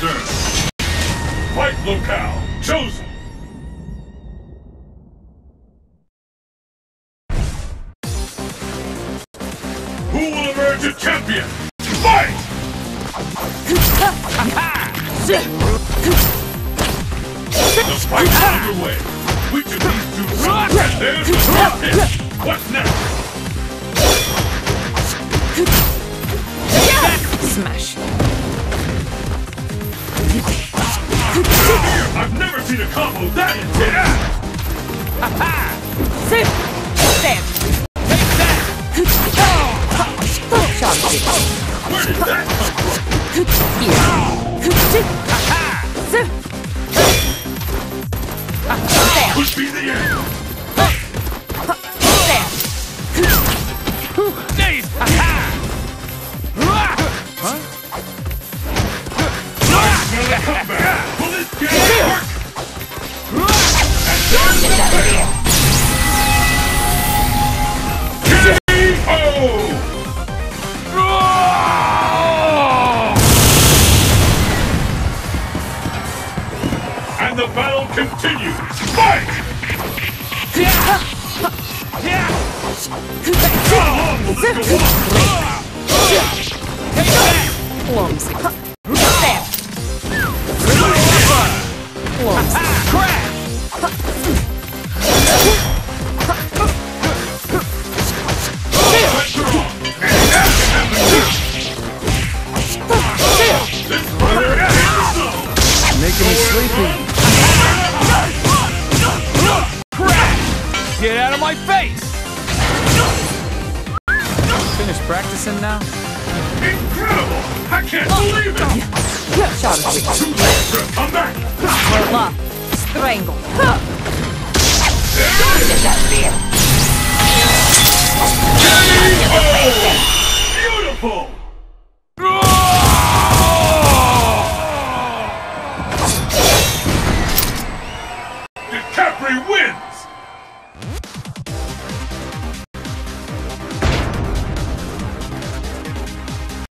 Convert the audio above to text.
Dirt. Fight locale chosen. Who will emerge a champion? Fight! The fight is underway. Which of these two wins? There's the top hit. What's next? Smash. I've never seen a combo that intense! Ha-ha! Zip! Zip! Take that! Where did that come from? Here! Ha-ha! Zip! There! Could be the end! There! Nice! Ha-ha! Come back! Will this game work? K.O. And the battle continues! Fight! Come on, let's go! Get out of my face! Finished practicing now? Incredible! I can't believe it! Shot it! Come back! Strangle! There it is!